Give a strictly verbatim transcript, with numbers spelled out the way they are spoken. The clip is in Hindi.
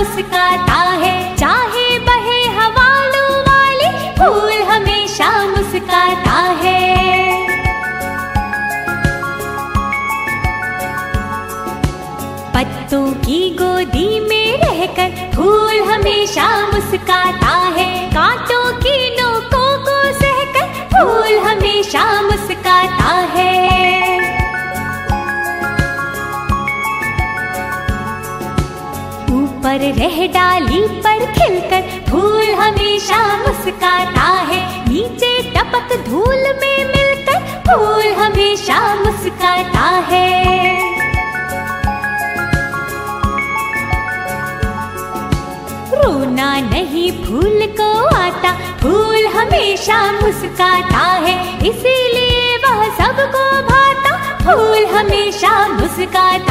मुस्काता है, चाहे बहे हवालों वाले फूल हमेशा मुस्काता है। पत्तों की गोदी में रहकर फूल हमेशा मुस्काता है, कांटों की नोकों को सहकर फूल हमेशा मुस्काता है। ऊपर रह डाली पर खिलकर फूल हमेशा मुस्काता है, नीचे टपक धूल में मिलकर फूल हमेशा मुस्काता है। रोना नहीं फूल को आता, फूल हमेशा मुस्काता है, इसीलिए वह सबको भाता, फूल हमेशा मुस्काता